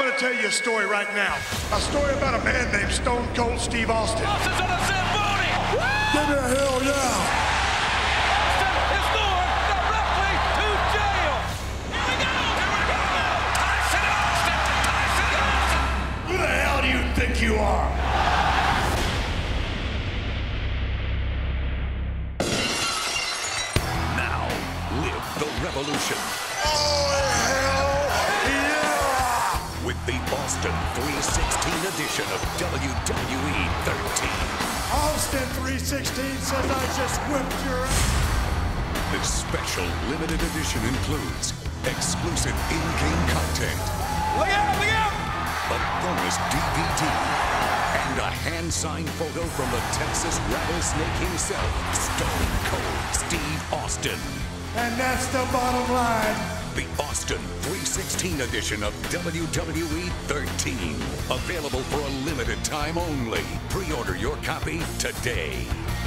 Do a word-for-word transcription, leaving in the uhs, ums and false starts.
I'm going to tell you a story right now. A story about a man named Stone Cold Steve Austin. Austin's on a Zamboni! Give me a hell yeah! You are. Now, live the revolution. Oh, hell yeah! With the Austin three sixteen edition of W W E thirteen. Austin three sixteen says I just whipped your ass. This special limited edition includes exclusive in-game content. Look out, look out! A bonus D V D, and a hand-signed photo from the Texas Rattlesnake himself, Stone Cold Steve Austin. And that's the bottom line. The Austin three sixteen edition of W W E thirteen. Available for a limited time only. Pre-order your copy today.